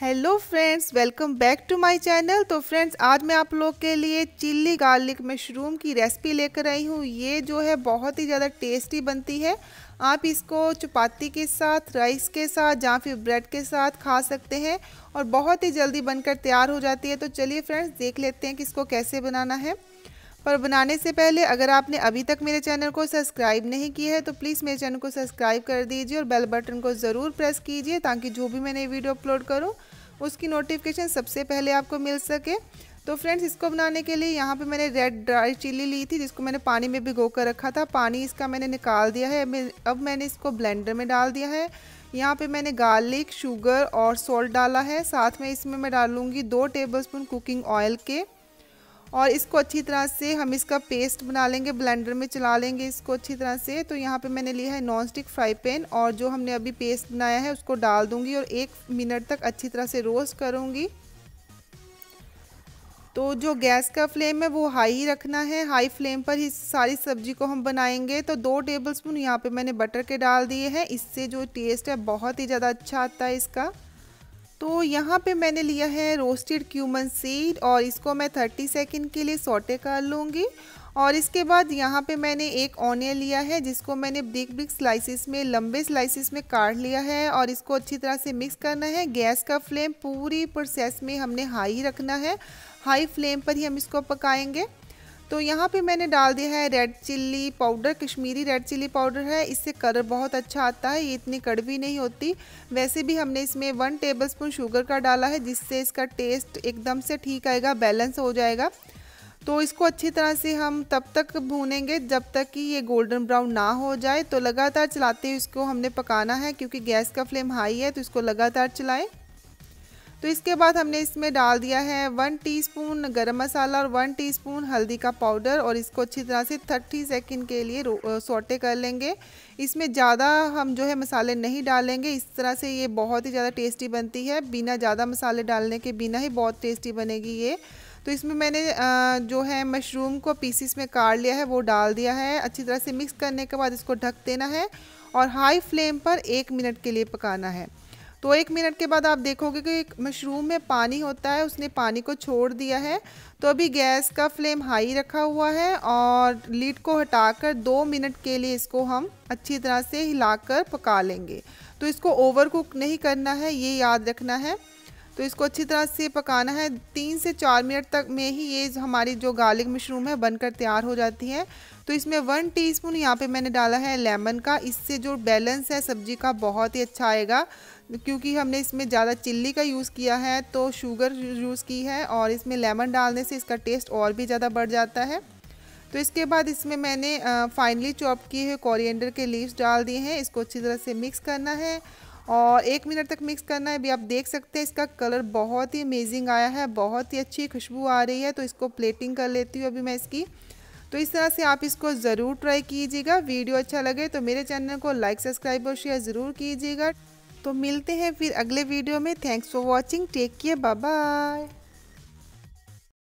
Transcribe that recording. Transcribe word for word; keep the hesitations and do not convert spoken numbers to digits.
Hello friends, welcome back to my channel. तो friends, आज मैं आप लोग के लिए चिल्ली गार्लिक मशरूम की रेसिपी लेकर आई हूँ। ये जो है बहुत ही ज़्यादा टेस्टी बनती है। आप इसको चपाती के साथ, राइस के साथ या फिर ब्रेड के साथ खा सकते हैं और बहुत ही जल्दी बनकर तैयार हो जाती है। तो चलिए फ्रेंड्स, देख लेते हैं कि इसको कैसे बनाना है। पर बनाने से पहले अगर आपने अभी तक मेरे चैनल को सब्सक्राइब नहीं किया है तो प्लीज़ मेरे चैनल को सब्सक्राइब कर दीजिए और बेल बटन को ज़रूर प्रेस कीजिए ताकि जो भी मैं नई वीडियो अपलोड करूं उसकी नोटिफिकेशन सबसे पहले आपको मिल सके। तो फ्रेंड्स, इसको बनाने के लिए यहाँ पे मैंने रेड ड्राई चिल्ली ली थी जिसको मैंने पानी में भिगो कर रखा था। पानी इसका मैंने निकाल दिया है। अब मैंने इसको ब्लेंडर में डाल दिया है। यहाँ पे मैंने गार्लिक, शुगर और सॉल्ट डाला है। साथ में इसमें मैं डालूँगी दो टेबल स्पून कुकिंग ऑयल के और इसको अच्छी तरह से हम इसका पेस्ट बना लेंगे, ब्लेंडर में चला लेंगे इसको अच्छी तरह से। तो यहाँ पे मैंने लिया है नॉन स्टिक फ्राई पैन और जो हमने अभी पेस्ट बनाया है उसको डाल दूंगी और एक मिनट तक अच्छी तरह से रोस्ट करूँगी। तो जो गैस का फ्लेम है वो हाई ही रखना है। हाई फ्लेम पर ही सारी सब्जी को हम बनाएंगे। तो दो टेबल स्पून यहाँ पर मैंने बटर के डाल दिए हैं। इससे जो टेस्ट है बहुत ही ज़्यादा अच्छा आता है इसका। तो यहाँ पे मैंने लिया है रोस्टेड क्यूमन सीड और इसको मैं तीस सेकंड के लिए सौटे कर लूँगी। और इसके बाद यहाँ पे मैंने एक ऑनियन लिया है जिसको मैंने बिग बिग स्लाइसिस में, लंबे स्लाइसिस में काट लिया है और इसको अच्छी तरह से मिक्स करना है। गैस का फ्लेम पूरी प्रोसेस में हमने हाई रखना है। हाई फ्लेम पर ही हम इसको पकाएँगे। तो यहाँ पे मैंने डाल दिया है red chilli powder, Kashmiri red chilli powder है। इससे कलर बहुत अच्छा आता है, ये इतनी कड़वी नहीं होती। वैसे भी हमने इसमें वन टेबलस्पून शुगर का डाला है जिससे इसका टेस्ट एकदम से ठीक आएगा, बैलेंस हो जाएगा। तो इसको अच्छी तरह से हम तब तक भूनेंगे जब तक कि ये गोल्डन ब्राउन ना हो जाए। तो लगातार चलाते हुए इसको हमने पकाना है क्योंकि गैस का फ्लेम हाई है, तो इसको लगातार चलाएँ। तो इसके बाद हमने इसमें डाल दिया है वन टीस्पून गरम मसाला और वन टीस्पून हल्दी का पाउडर और इसको अच्छी तरह से तीस सेकंड के लिए सौटे कर लेंगे। इसमें ज़्यादा हम जो है मसाले नहीं डालेंगे। इस तरह से ये बहुत ही ज़्यादा टेस्टी बनती है, बिना ज़्यादा मसाले डालने के, बिना ही बहुत टेस्टी बनेगी ये। तो इसमें मैंने जो है मशरूम को पीसीस में काट लिया है, वो डाल दिया है। अच्छी तरह से मिक्स करने के बाद इसको ढक देना है और हाई फ्लेम पर एक मिनट के लिए पकाना है। तो एक मिनट के बाद आप देखोगे कि मशरूम में पानी होता है, उसने पानी को छोड़ दिया है। तो अभी गैस का फ्लेम हाई रखा हुआ है और लीड को हटाकर दो मिनट के लिए इसको हम अच्छी तरह से हिलाकर पका लेंगे। तो इसको ओवर कुक नहीं करना है, ये याद रखना है। तो इसको अच्छी तरह से पकाना है। तीन से चार मिनट तक में ही ये हमारी जो गार्लिक मशरूम है बनकर तैयार हो जाती है। तो इसमें वन टीस्पून यहाँ पे मैंने डाला है लेमन का। इससे जो बैलेंस है सब्जी का बहुत ही अच्छा आएगा क्योंकि हमने इसमें ज़्यादा चिल्ली का यूज़ किया है, तो शुगर यूज़ की है और इसमें लेमन डालने से इसका टेस्ट और भी ज़्यादा बढ़ जाता है। तो इसके बाद इसमें मैंने फाइनली चॉप किए हुए कोरिएंडर के लीव्स डाल दिए हैं। इसको अच्छी तरह से मिक्स करना है और एक मिनट तक मिक्स करना है। अभी आप देख सकते हैं इसका कलर बहुत ही अमेजिंग आया है, बहुत ही अच्छी खुशबू आ रही है। तो इसको प्लेटिंग कर लेती हूँ अभी मैं इसकी। तो इस तरह से आप इसको ज़रूर ट्राई कीजिएगा। वीडियो अच्छा लगे तो मेरे चैनल को लाइक, सब्सक्राइब और शेयर ज़रूर कीजिएगा। तो मिलते हैं फिर अगले वीडियो में। Thanks for watching, take care, bye bye.